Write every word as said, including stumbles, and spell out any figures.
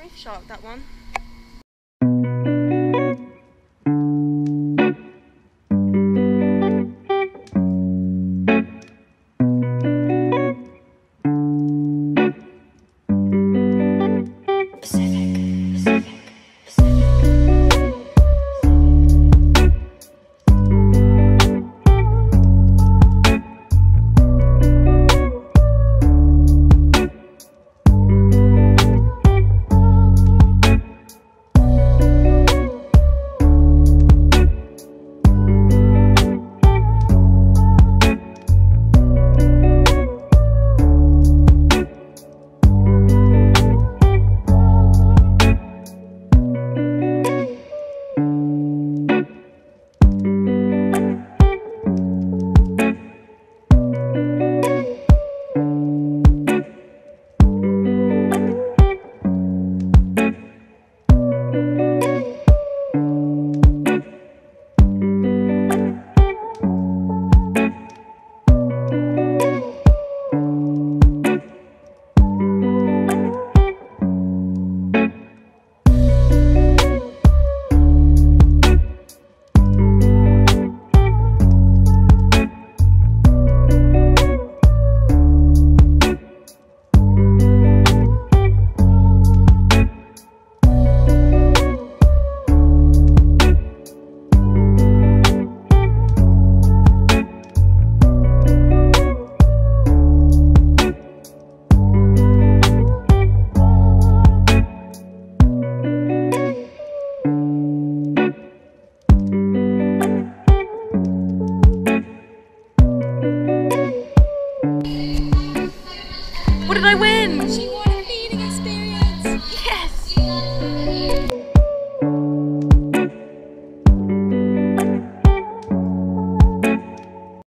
reef shark, that one. What did I win?